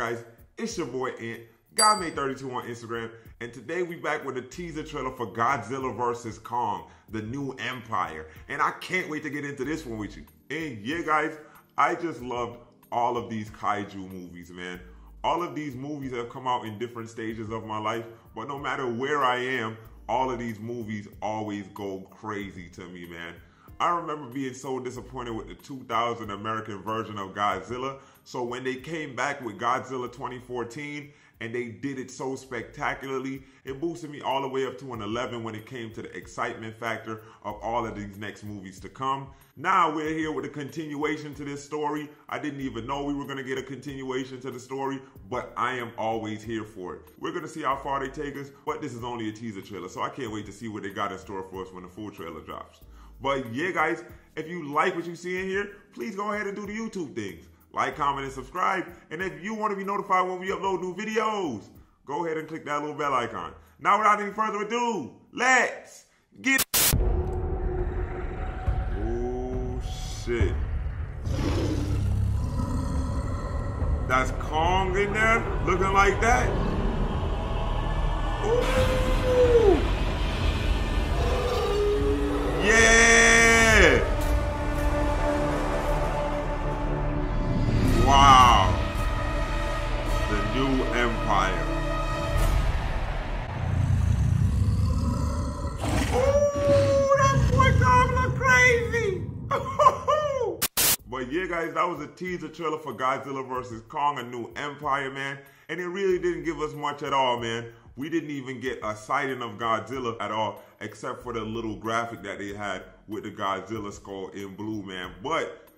guys, it's your boy Ant, GodMade32 on Instagram, and today we back with a teaser trailer for Godzilla vs Kong: The New Empire, and I can't wait to get into this one with you. And yeah guys, I just loved all of these kaiju movies, man. All of these movies have come out in different stages of my life, but no matter where I am, all of these movies always go crazy to me, man. I remember being so disappointed with the 2000 American version of Godzilla. So when they came back with Godzilla 2014 and they did it so spectacularly, it boosted me all the way up to an 11 when it came to the excitement factor of all of these next movies to come. Now we're here with a continuation to this story. I didn't even know we were gonna get a continuation to the story, but I am always here for it. We're gonna see how far they take us, but this is only a teaser trailer, so I can't wait to see what they got in store for us when the full trailer drops. But yeah guys, if you like what you see in here, please go ahead and do the YouTube things. Like, comment, and subscribe. And if you want to be notified when we upload new videos, go ahead and click that little bell icon. Now without any further ado, let's get it. Oh shit. That's Kong in there looking like that. Ooh. Yeah. Wow, the new empire. Ooh, that boy Kong look crazy. But yeah guys, that was a teaser trailer for Godzilla vs Kong: A New Empire, man. And it really didn't give us much at all, man. We didn't even get a sighting of Godzilla at all, except for the little graphic that they had with the Godzilla skull in blue, man. But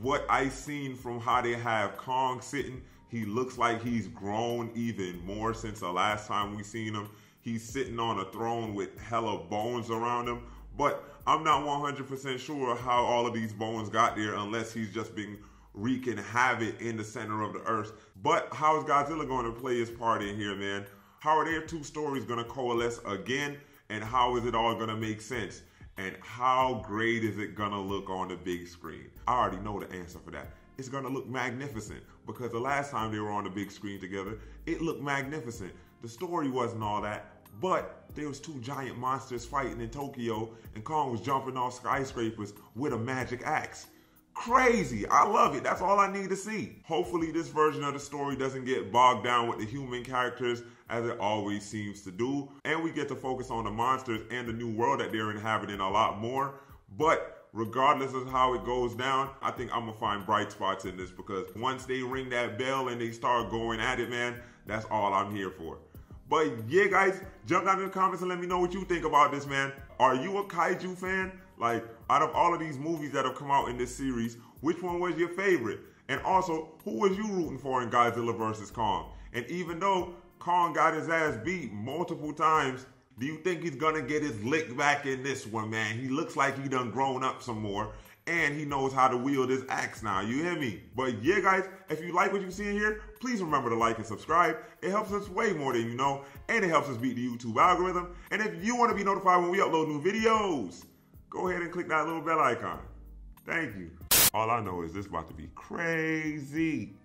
what I seen from how they have Kong sitting, he looks like he's grown even more since the last time we seen him. He's sitting on a throne with hella bones around him, but I'm not 100% sure how all of these bones got there unless he's just been wreaking havoc in the center of the earth. But how is Godzilla going to play his part in here, man? How are their two stories going to coalesce again, and how is it all going to make sense? And how great is it gonna look on the big screen? I already know the answer for that. It's gonna look magnificent, because the last time they were on the big screen together, it looked magnificent. The story wasn't all that, but there was two giant monsters fighting in Tokyo and Kong was jumping off skyscrapers with a magic axe. Crazy, I love it, that's all I need to see. Hopefully this version of the story doesn't get bogged down with the human characters as it always seems to do, and we get to focus on the monsters and the new world that they're inhabiting a lot more. But regardless of how it goes down, I think I'm gonna find bright spots in this, because once they ring that bell and they start going at it, man, that's all I'm here for. But yeah guys, jump down in the comments and let me know what you think about this, man. Are you a kaiju fan? Like, out of all of these movies that have come out in this series, which one was your favorite? And also, who was you rooting for in Godzilla vs Kong? And even though Kong got his ass beat multiple times, do you think he's gonna get his lick back in this one, man? He looks like he done grown up some more, and he knows how to wield his axe now, you hear me? But yeah guys, if you like what you see in here, please remember to like and subscribe. It helps us way more than you know, and it helps us beat the YouTube algorithm. And if you wanna be notified when we upload new videos, go ahead and click that little bell icon. Thank you. All I know is this about to be crazy.